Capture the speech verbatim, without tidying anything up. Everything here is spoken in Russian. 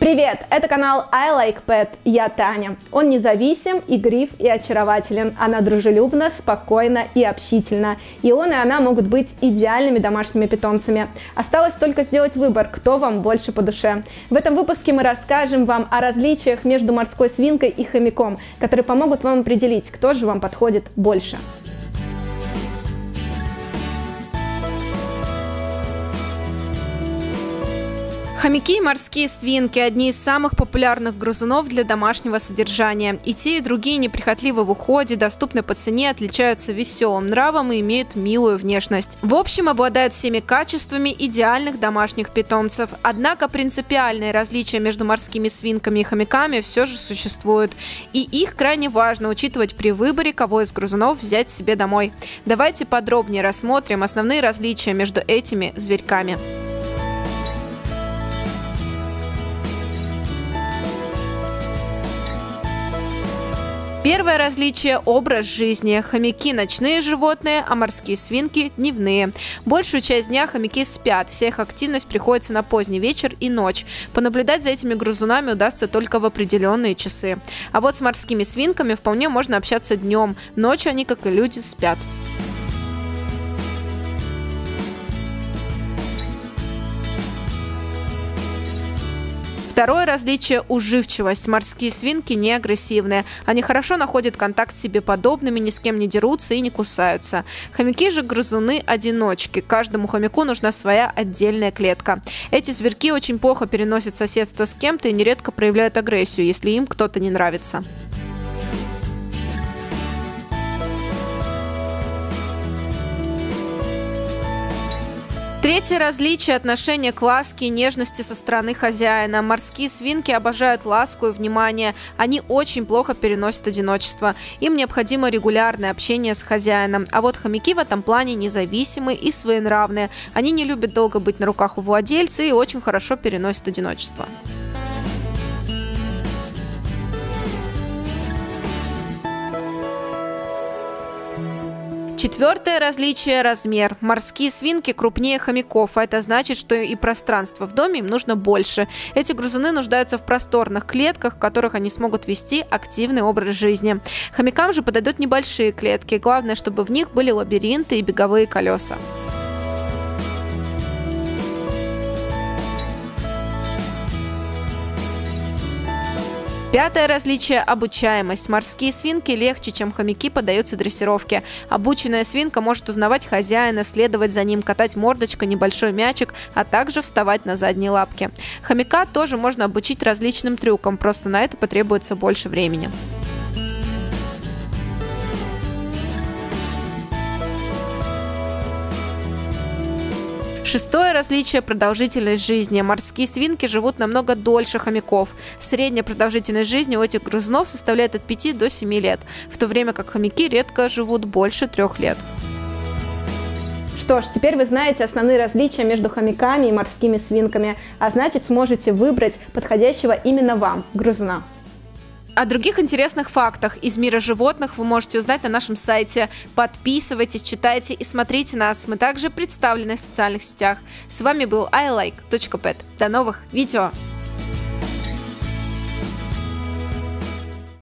Привет! Это канал iLike Pet, я Таня. Он независим, игрив и очарователен. Она дружелюбна, спокойна и общительна. И он, и она могут быть идеальными домашними питомцами. Осталось только сделать выбор, кто вам больше по душе. В этом выпуске мы расскажем вам о различиях между морской свинкой и хомяком, которые помогут вам определить, кто же вам подходит больше. Хомяки и морские свинки – одни из самых популярных грызунов для домашнего содержания. И те, и другие неприхотливы в уходе, доступны по цене, отличаются веселым нравом и имеют милую внешность. В общем, обладают всеми качествами идеальных домашних питомцев. Однако принципиальные различия между морскими свинками и хомяками все же существуют. И их крайне важно учитывать при выборе, кого из грызунов взять себе домой. Давайте подробнее рассмотрим основные различия между этими зверьками. Первое различие – образ жизни. Хомяки – ночные животные, а морские свинки – дневные. Большую часть дня хомяки спят, вся их активность приходится на поздний вечер и ночь. Понаблюдать за этими грызунами удастся только в определенные часы. А вот с морскими свинками вполне можно общаться днем, ночью они, как и люди, спят. Второе различие – уживчивость. Морские свинки не агрессивные. Они хорошо находят контакт с себе подобными, ни с кем не дерутся и не кусаются. Хомяки же – грызуны-одиночки. Каждому хомяку нужна своя отдельная клетка. Эти зверьки очень плохо переносят соседство с кем-то и нередко проявляют агрессию, если им кто-то не нравится. Третье различие – отношение к ласке и нежности со стороны хозяина. Морские свинки обожают ласку и внимание. Они очень плохо переносят одиночество. Им необходимо регулярное общение с хозяином. А вот хомяки в этом плане независимы и своенравны. Они не любят долго быть на руках у владельца и очень хорошо переносят одиночество. Четвертое различие – размер. Морские свинки крупнее хомяков, а это значит, что и пространства в доме им нужно больше. Эти грызуны нуждаются в просторных клетках, в которых они смогут вести активный образ жизни. Хомякам же подойдут небольшие клетки, главное, чтобы в них были лабиринты и беговые колеса. Пятое различие – обучаемость. Морские свинки легче, чем хомяки, поддаются дрессировке. Обученная свинка может узнавать хозяина, следовать за ним, катать мордочкой, небольшой мячик, а также вставать на задние лапки. Хомяка тоже можно обучить различным трюкам, просто на это потребуется больше времени. Шестое различие – продолжительность жизни. Морские свинки живут намного дольше хомяков. Средняя продолжительность жизни у этих грызунов составляет от пяти до семи лет, в то время как хомяки редко живут больше трех лет. Что ж, теперь вы знаете основные различия между хомяками и морскими свинками, а значит сможете выбрать подходящего именно вам грызуна. О других интересных фактах из мира животных вы можете узнать на нашем сайте. Подписывайтесь, читайте и смотрите нас. Мы также представлены в социальных сетях. С вами был iLike Pet. До новых видео!